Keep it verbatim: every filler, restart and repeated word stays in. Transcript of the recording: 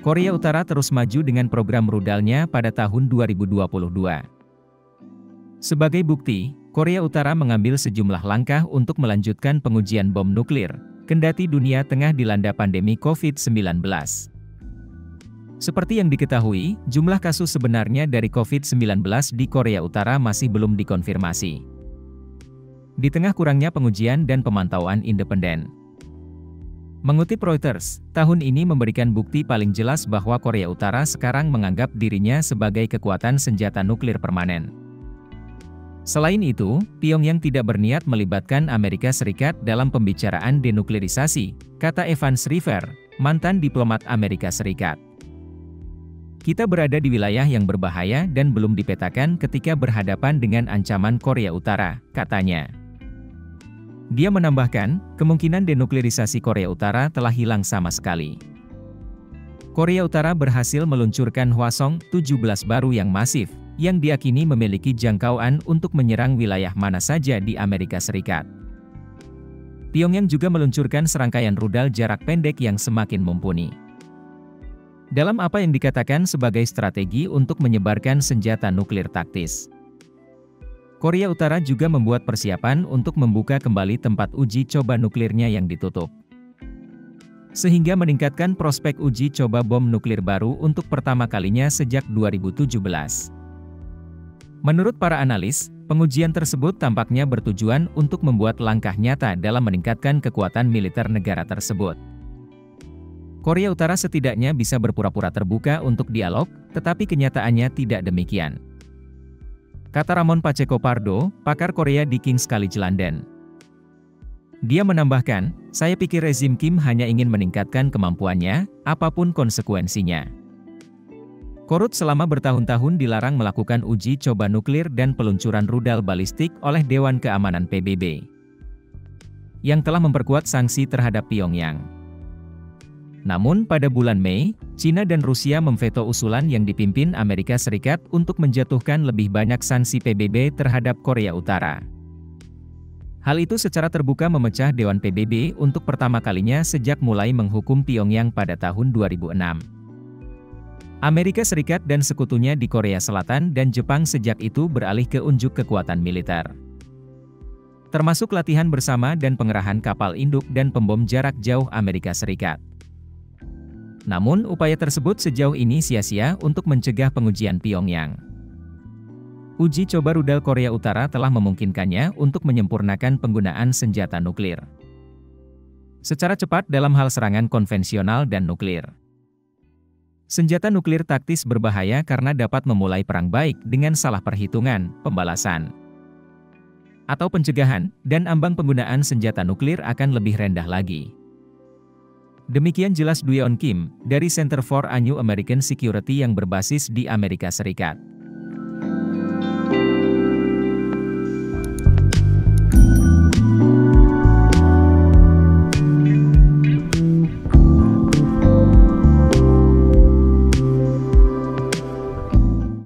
Korea Utara terus maju dengan program rudalnya pada tahun dua ribu dua puluh dua. Sebagai bukti, Korea Utara mengambil sejumlah langkah untuk melanjutkan pengujian bom nuklir, kendati dunia tengah dilanda pandemi COVID sembilan belas. Seperti yang diketahui, jumlah kasus sebenarnya dari COVID sembilan belas di Korea Utara masih belum dikonfirmasi. Di tengah kurangnya pengujian dan pemantauan independen. Mengutip Reuters, tahun ini memberikan bukti paling jelas bahwa Korea Utara sekarang menganggap dirinya sebagai kekuatan senjata nuklir permanen. Selain itu, Pyongyang tidak berniat melibatkan Amerika Serikat dalam pembicaraan denuklirisasi, kata Evans Revere, mantan diplomat Amerika Serikat. Kita berada di wilayah yang berbahaya dan belum dipetakan ketika berhadapan dengan ancaman Korea Utara, katanya. Dia menambahkan, kemungkinan denuklirisasi Korea Utara telah hilang sama sekali. Korea Utara berhasil meluncurkan Hwasong tujuh belas baru yang masif, yang diyakini memiliki jangkauan untuk menyerang wilayah mana saja di Amerika Serikat. Pyongyang juga meluncurkan serangkaian rudal jarak pendek yang semakin mumpuni. Dalam apa yang dikatakan sebagai strategi untuk menyebarkan senjata nuklir taktis. Korea Utara juga membuat persiapan untuk membuka kembali tempat uji coba nuklirnya yang ditutup. Sehingga meningkatkan prospek uji coba bom nuklir baru untuk pertama kalinya sejak dua ribu tujuh belas. Menurut para analis, pengujian tersebut tampaknya bertujuan untuk membuat langkah nyata dalam meningkatkan kekuatan militer negara tersebut. Korea Utara setidaknya bisa berpura-pura terbuka untuk dialog, tetapi kenyataannya tidak demikian. Kata Ramon Pacheco Pardo, pakar Korea di King's College London. Dia menambahkan, saya pikir rezim Kim hanya ingin meningkatkan kemampuannya, apapun konsekuensinya. Korut selama bertahun-tahun dilarang melakukan uji coba nuklir dan peluncuran rudal balistik oleh Dewan Keamanan P B B. Yang telah memperkuat sanksi terhadap Pyongyang. Namun pada bulan Mei, China dan Rusia memveto usulan yang dipimpin Amerika Serikat untuk menjatuhkan lebih banyak sanksi P B B terhadap Korea Utara. Hal itu secara terbuka memecah Dewan P B B untuk pertama kalinya sejak mulai menghukum Pyongyang pada tahun dua ribu enam. Amerika Serikat dan sekutunya di Korea Selatan dan Jepang sejak itu beralih ke unjuk kekuatan militer. Termasuk latihan bersama dan pengerahan kapal induk dan pembom jarak jauh Amerika Serikat. Namun, upaya tersebut sejauh ini sia-sia untuk mencegah pengujian Pyongyang. Uji coba rudal Korea Utara telah memungkinkannya untuk menyempurnakan penggunaan senjata nuklir. Secara cepat dalam hal serangan konvensional dan nuklir. Senjata nuklir taktis berbahaya karena dapat memulai perang baik dengan salah perhitungan, pembalasan, atau pencegahan, dan ambang penggunaan senjata nuklir akan lebih rendah lagi. Demikian jelas Duyeon Kim, dari Center for a New American Security yang berbasis di Amerika Serikat.